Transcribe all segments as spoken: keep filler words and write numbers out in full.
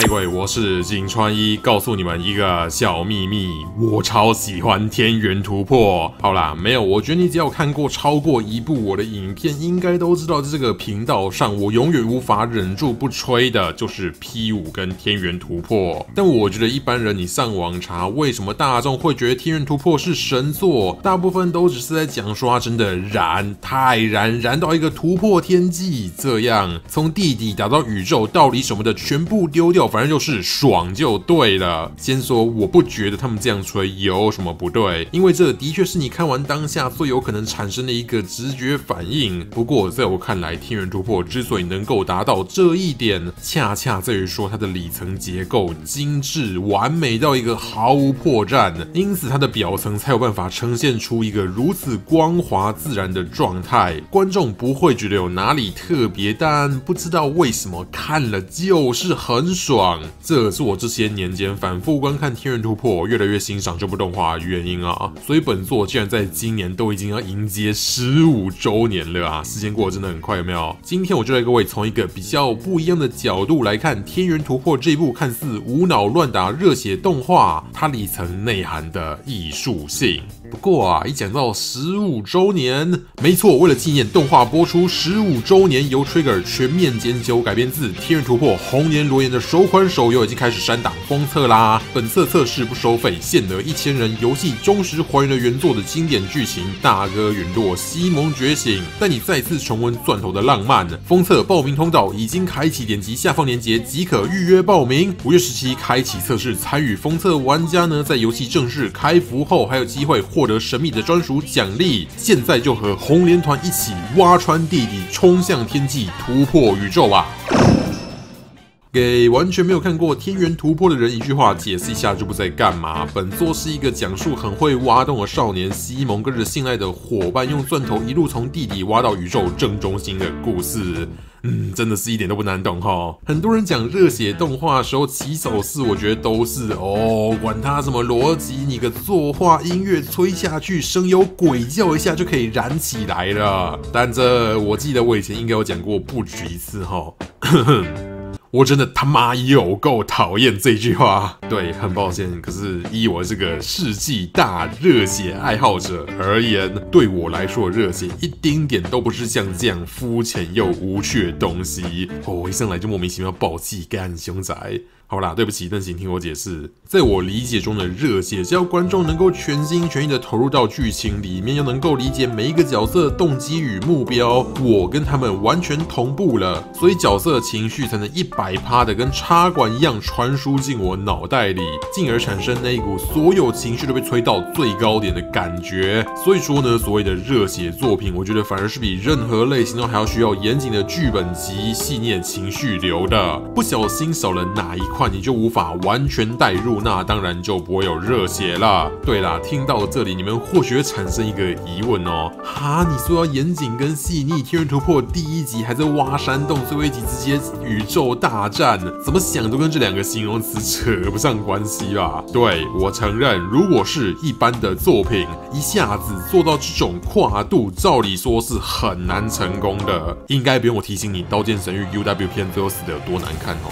嗨，各位，我是井川一，告诉你们一个小秘密，我超喜欢天元突破。好啦，没有，我觉得你只要看过超过一部我的影片，应该都知道这个频道上我永远无法忍住不吹的就是 P 五 跟天元突破。但我觉得一般人你上网查，为什么大众会觉得天元突破是神作，大部分都只是在讲说它真的燃太燃，燃到一个突破天际，这样从地底打到宇宙，道理什么的全部丢。 丢掉，反正就是爽就对了。先说，我不觉得他们这样吹有什么不对，因为这的确是你看完当下最有可能产生的一个直觉反应。不过，在我看来，天元突破之所以能够达到这一点，恰恰在于说它的里层结构精致完美到一个毫无破绽，因此它的表层才有办法呈现出一个如此光滑自然的状态。观众不会觉得有哪里特别，但不知道为什么看了就是很 很爽，这是我这些年间反复观看《天元突破》，越来越欣赏这部动画的原因啊！所以本作竟然在今年都已经要迎接十五周年了啊！时间过得真的很快，有没有？今天我就带各位从一个比较不一样的角度来看《天元突破》这部看似无脑乱打热血动画，它里层内涵的艺术性。 不过啊，一讲到十五周年，没错，为了纪念动画播出十五周年，由 Trigger 全面检究改编自《天元突破》红年罗岩的首款手游已经开始删档封测啦。本次测试不收费，限额一千人，游戏忠实还原了原作的经典剧情，大哥陨落，西蒙觉醒，带你再次重温钻头的浪漫。封测报名通道已经开启，点击下方链接即可预约报名。五月十七开启测试，参与封测玩家呢，在游戏正式开服后还有机会 获得神秘的专属奖励，现在就和红莲团一起挖穿地底，冲向天际，突破宇宙吧！ 给完全没有看过《天元突破》的人一句话解释一下这部在干嘛。本作是一个讲述很会挖洞的少年西蒙跟着信赖的伙伴，用钻头一路从地底挖到宇宙正中心的故事。嗯，真的是一点都不难懂哈。很多人讲热血动画的时候，起手式我觉得都是哦，管他什么逻辑，你个作画音乐吹下去，声优鬼叫一下就可以燃起来了。但这我记得我以前应该有讲过不止一次哈。我真的他妈有够讨厌这句话，对，很抱歉，可是依我这个世纪大热血爱好者而言，对我来说热血一丁点都不是像这样肤浅又无趣的东西。哦，我一上来就莫名其妙爆气干熊仔。 好啦，对不起，但请听我解释。在我理解中的热血，只要观众能够全心全意的投入到剧情里面，又能够理解每一个角色的动机与目标，我跟他们完全同步了，所以角色情绪才能一百趴的跟插管一样传输进我脑袋里，进而产生那一股所有情绪都被吹到最高点的感觉。所以说呢，所谓的热血作品，我觉得反而是比任何类型都还要需要严谨的剧本及细腻情绪流的。不小心少了哪一块 你就无法完全带入，那当然就不会有热血啦。对啦，听到这里，你们或许会产生一个疑问哦，哈，你说要严谨跟细腻，《天元突破》第一集还在挖山洞，最后一集直接宇宙大战，怎么想都跟这两个形容词扯不上关系吧？对，我承认，如果是一般的作品，一下子做到这种跨度，照理说是很难成功的。应该不用我提醒你，《刀剑神域》U W 篇最后死得有多难看哦。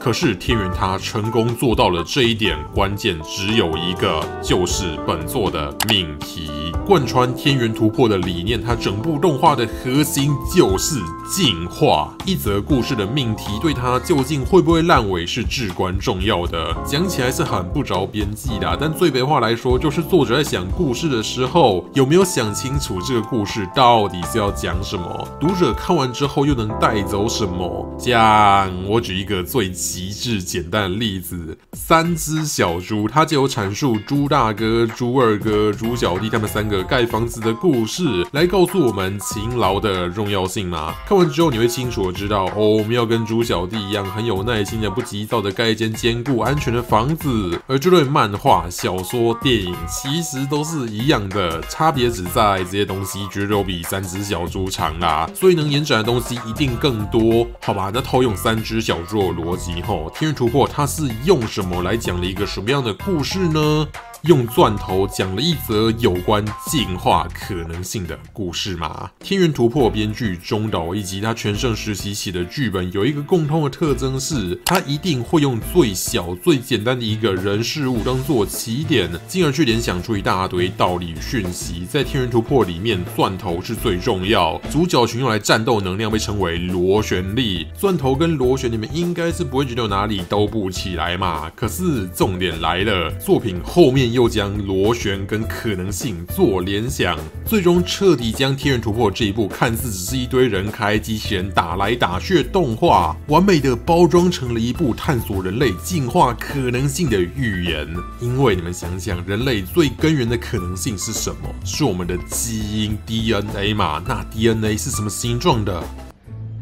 可是天元他成功做到了这一点，关键只有一个，就是本作的命题。贯穿天元突破的理念，它整部动画的核心就是进化。一则故事的命题对它究竟会不会烂尾是至关重要的。讲起来是很不着边际的，但最白话来说，就是作者在想故事的时候，有没有想清楚这个故事到底是要讲什么，读者看完之后又能带走什么？像我举一个最 极致简单的例子，三只小猪，它就有阐述猪大哥、猪二哥、猪小弟他们三个盖房子的故事，来告诉我们勤劳的重要性嘛。看完之后，你会清楚的知道，哦，我们要跟猪小弟一样，很有耐心的、不急躁的盖一间坚固、安全的房子。而这类漫画、小说、电影其实都是一样的，差别只在这些东西绝对都比三只小猪长啦，所以能延展的东西一定更多，好吧？那套用三只小猪的逻辑。 后，天元突破它是用什么来讲了一个什么样的故事呢？用钻头讲了一则有关进化可能性的故事嘛。天元突破编剧中岛以及他全盛时期写的剧本有一个共通的特征是，他一定会用最小、最简单的一个人事物当做起点，进而去联想出一大堆道理与讯息。在天元突破里面，钻头是最重要，主角群用来战斗能量被称为螺旋力。钻头跟螺旋，你们应该是不会觉得哪里都不起来嘛。可是重点来了，作品后面又将螺旋跟可能性做联想，最终彻底将《天元突破》这一部看似只是一堆人开机器人打来打去的动画，完美的包装成了一部探索人类进化可能性的预言。因为你们想想，人类最根源的可能性是什么？是我们的基因 D N A 嘛？那 D N A 是什么形状的？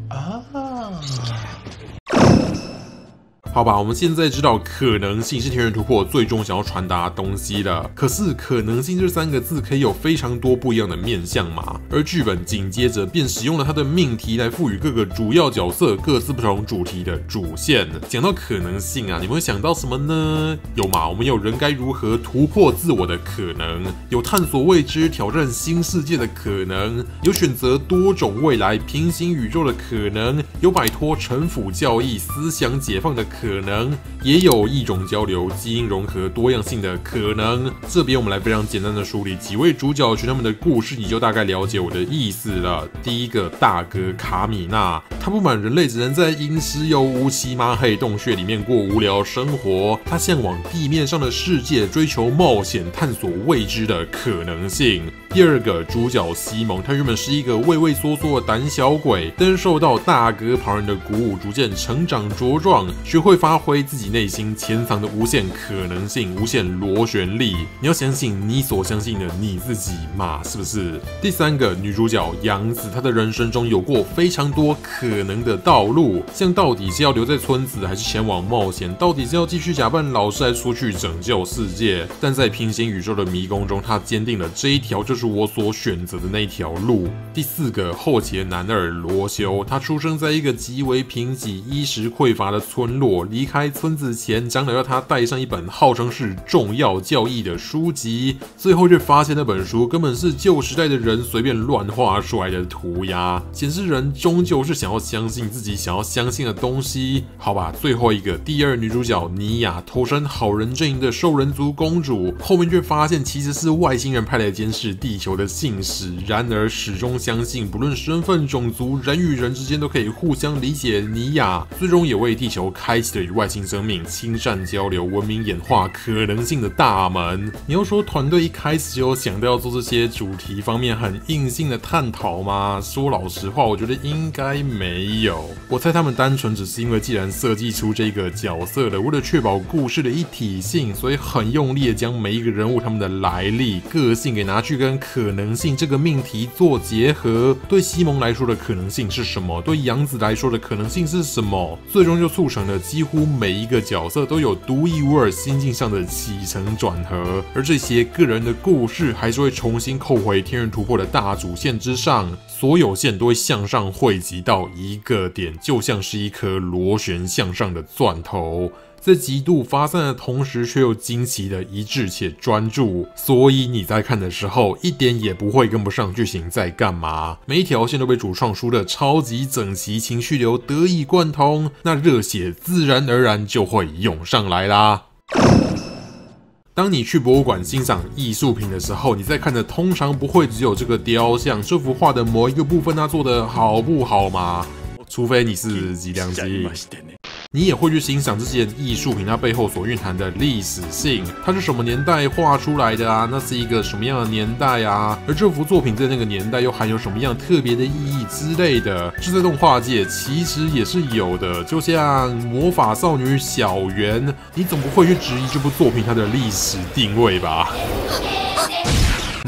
啊？好吧，我们现在知道可能性是天元突破最终想要传达的东西了。可是可能性这三个字可以有非常多不一样的面向嘛？而剧本紧接着便使用了它的命题来赋予各个主要角色各自不同主题的主线。讲到可能性啊，你们会想到什么呢？有嘛，我们有人该如何突破自我的可能，有探索未知、挑战新世界的可能，有选择多种未来、平行宇宙的可能，有摆脱城府教义、思想解放的可能。可能也有异种交流、基因融合、多样性的可能。这边我们来非常简单的梳理几位主角群他们的故事，你就大概了解我的意思了。第一个大哥卡米娜，他不满人类只能在阴湿又乌漆抹黑洞穴里面过无聊生活，他向往地面上的世界，追求冒险、探索未知的可能性。第二个主角西蒙，他原本是一个畏畏缩缩的胆小鬼，但是受到大哥旁人的鼓舞，逐渐成长茁壮，学会发挥自己内心潜藏的无限可能性、无限螺旋力。你要相信你所相信的你自己嘛，是不是？第三个女主角杨子，她的人生中有过非常多可能的道路，像到底是要留在村子，还是前往冒险？到底是要继续假扮老师，还是出去拯救世界？但在平行宇宙的迷宫中，她坚定了这一条就是。是我所选择的那条路。第四个后街男二罗修，他出生在一个极为贫瘠、衣食匮乏的村落。离开村子前，长老要他带上一本号称是重要教义的书籍，最后却发现那本书根本是旧时代的人随便乱画出来的涂鸦，显示人终究是想要相信自己想要相信的东西。好吧，最后一个第二女主角尼亚，投身好人阵营的兽人族公主，后面却发现其实是外星人派来监视地。地球的信使，然而始终相信，不论身份、种族，人与人之间都可以互相理解。尼亚最终也为地球开启了与外星生命亲善交流、文明演化可能性的大门。你要说团队一开始就有想到要做这些主题方面很硬性的探讨吗？说老实话，我觉得应该没有。我猜他们单纯只是因为既然设计出这个角色了，为了确保故事的一体性，所以很用力的将每一个人物他们的来历、个性给拿去跟可能性这个命题做结合。对西蒙来说的可能性是什么？对杨子来说的可能性是什么？最终就促成了几乎每一个角色都有独一无二心境上的起承转合，而这些个人的故事还是会重新扣回天元突破的大主线之上，所有线都会向上汇集到一个点，就像是一颗螺旋向上的钻头。在极度发散的同时，却又惊奇的一致且专注，所以你在看的时候一点也不会跟不上剧情在干嘛。每一条线都被主创书的超级整齐情绪流得以贯通，那热血自然而然就会涌上来啦。当你去博物馆欣赏艺术品的时候，你在看的通常不会只有这个雕像、这幅画的某一个部分它做得好不好嘛，除非你是计量机。你也会去欣赏这件艺术品它背后所蕴含的历史性，它是什么年代画出来的啊？那是一个什么样的年代啊？而这幅作品在那个年代又含有什么样特别的意义之类的，这在动画界其实也是有的。就像魔法少女小圆，你总不会去质疑这部作品它的历史定位吧？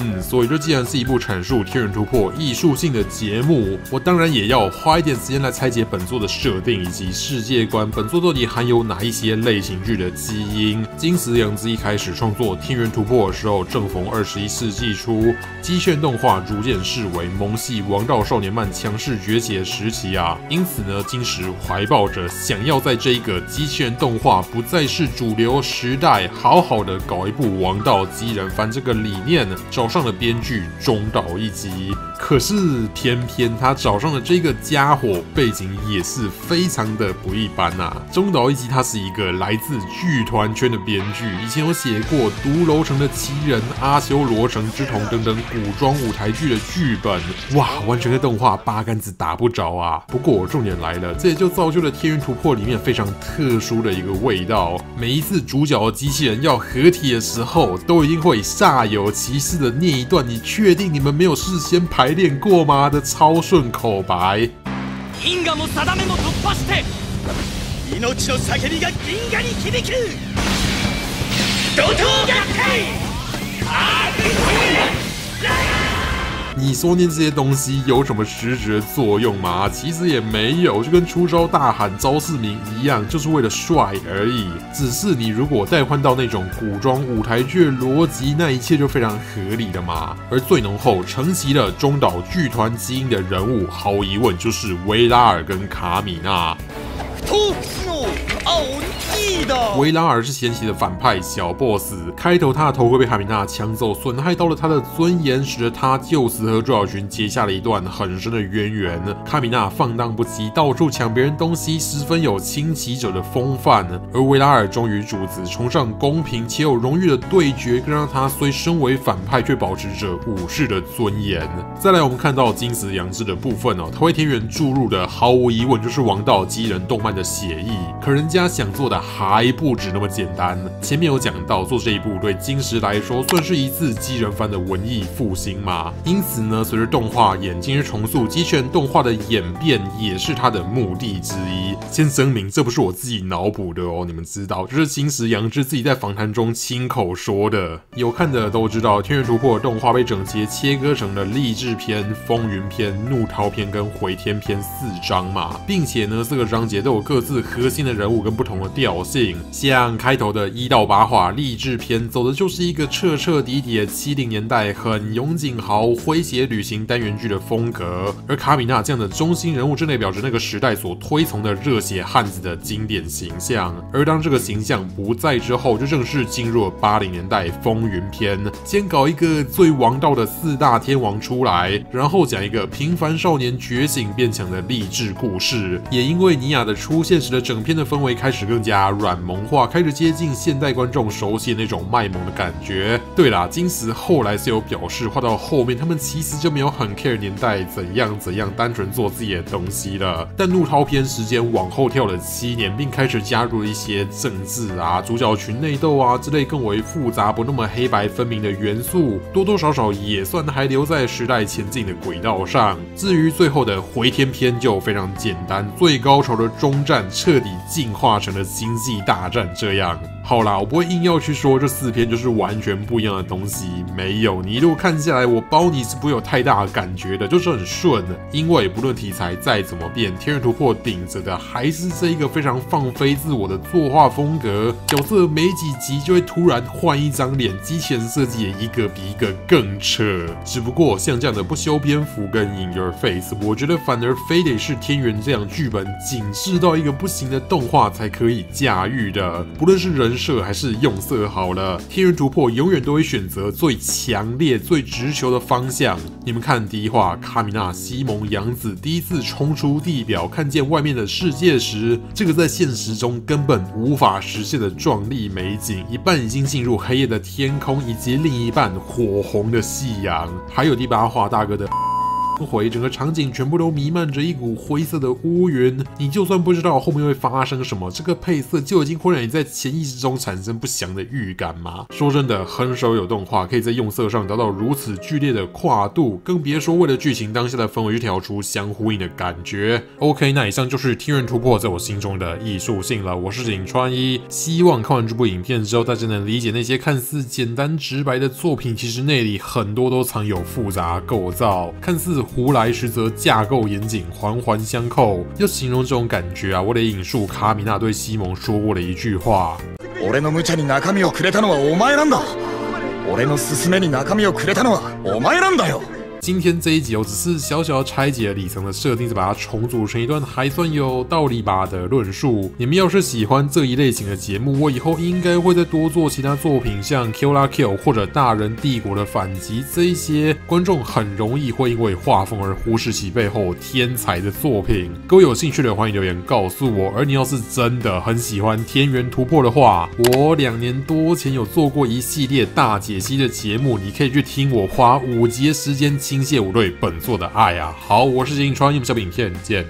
嗯，所以这既然是一部阐述天元突破艺术性的节目，我当然也要花一点时间来拆解本作的设定以及世界观，本作到底含有哪一些类型剧的基因。金石良之一开始创作《天元突破》的时候，正逢二十一世纪初，机械动画逐渐视为萌系王道少年漫强势崛起的时期啊，因此呢，金石怀抱着想要在这个机器人动画不再是主流时代，好好的搞一部王道机人番这个理念，找上了编剧中岛一吉。可是偏偏他找上的这个家伙背景也是非常的不一般啊！中岛一吉他是一个来自剧团圈的编剧，以前有写过《独楼城的奇人》《阿修罗城之瞳》等等古装舞台剧的剧本，哇，完全在动画八竿子打不着啊！不过重点来了，这也就造就了《天元突破》里面非常特殊的一个味道。每一次主角的机器人要合体的时候，都一定会煞有其事的念一段“你确定你们没有事先排？” 练过吗的超顺口白。銀河も定めも突破して命の叫びが銀河に響く怒涛逆転。 你说念这些东西有什么实质的作用吗？其实也没有，就跟出招大喊招式名一样，就是为了帅而已。只是你如果再换到那种古装舞台剧逻辑，那一切就非常合理了嘛。而最浓厚承袭了中岛剧团基因的人物，毫无疑问就是维拉尔跟卡米娜。 维拉尔是前期的反派小 boss， 开头他的头盔被海米娜抢走，损害到了他的尊严时，他就此和朱小群结下了一段很深的渊源。卡米娜放荡不羁，到处抢别人东西，十分有侵袭者的风范。而维拉尔忠于主子，崇尚公平且有荣誉的对决，更让他虽身为反派，却保持着武士的尊严。再来，我们看到金石良之的部分哦，他为天元注入的，毫无疑问就是王道机人动漫的血意。可人家想做的还 还不止那么简单。前面有讲到，做这一部对金石来说算是一次机人番的文艺复兴嘛。因此呢，随着动画眼睛是重塑机器人动画的演变，也是它的目的之一。先声明，这不是我自己脑补的哦，你们知道，这是金石良之自己在访谈中亲口说的。有看的都知道，《天元突破》动画被整节切割成了励志篇、风云篇、怒涛篇跟回天篇四章嘛，并且呢，四个章节都有各自核心的人物跟不同的调性。 像开头的一到八话励志篇，走的就是一个彻彻底底的七零年代很永井豪诙谐旅行单元剧的风格，而卡米娜这样的中心人物正代表着那个时代所推崇的热血汉子的经典形象。而当这个形象不在之后，就正式进入了八零年代风云篇，先搞一个最王道的四大天王出来，然后讲一个平凡少年觉醒变强的励志故事。也因为尼亚的出现，使得整篇的氛围开始更加软。 萌化开始接近现代观众熟悉的那种卖萌的感觉。对啦，金石后来是有表示，画到后面他们其实就没有很 care 年代怎样怎样，单纯做自己的东西了。但怒涛篇时间往后跳了七年，并开始加入了一些政治啊、主角群内斗啊之类更为复杂、不那么黑白分明的元素，多多少少也算还留在时代前进的轨道上。至于最后的回天篇就非常简单，最高潮的终战彻底进化成了经济 大战这样。 好啦，我不会硬要去说这四篇就是完全不一样的东西，没有，你一路看下来，我包你是不会有太大的感觉的，就是很顺。因为不论题材再怎么变，《天元突破》顶着的还是这一个非常放飞自我的作画风格，角色没几集就会突然换一张脸，机器人设计也一个比一个更扯。只不过像这样的不修边幅跟 In Your Face， 我觉得反而非得是天元这样剧本紧致到一个不行的动画才可以驾驭的，不论是人 人设还是用色好了，天元突破永远都会选择最强烈、最直球的方向。你们看第一话，卡米娜西蒙洋子第一次冲出地表，看见外面的世界时，这个在现实中根本无法实现的壮丽美景，一半已经进入黑夜的天空，以及另一半火红的夕阳。还有第八话大哥的。回，整个场景全部都弥漫着一股灰色的乌云。你就算不知道后面会发生什么，这个配色就已经会让你在潜意识中产生不祥的预感吗？说真的，很少有动画可以在用色上达到如此剧烈的跨度，更别说为了剧情当下的氛围去调出相呼应的感觉。OK， 那以上就是《天元突破》在我心中的艺术性了。我是井川一，希望看完这部影片之后，大家能理解那些看似简单直白的作品，其实内里很多都藏有复杂构造，看似胡来，实则架构严谨，环环相扣。要形容这种感觉啊，我得引述卡米娜对西蒙说过的一句话：“我の無茶に中身をくれたのはお前なんだ。我の勧めに中身をくれたのはお前なんだよ。”今天这一集我只是小小的拆解了里程的设定，再把它重组成一段还算有道理吧的论述。你们要是喜欢这一类型的节目，我以后应该会再多做其他作品，像《Q 啦 Q》或者《大人帝国的反击》这一些观众很容易会因为画风而忽视其背后天才的作品。各位有兴趣的欢迎留言告诉我。而你要是真的很喜欢《天元突破》的话，我两年多前有做过一系列大解析的节目，你可以去听我花五集的时间。倾泻我对本作的爱啊！好，我是井川，我们下部影片见。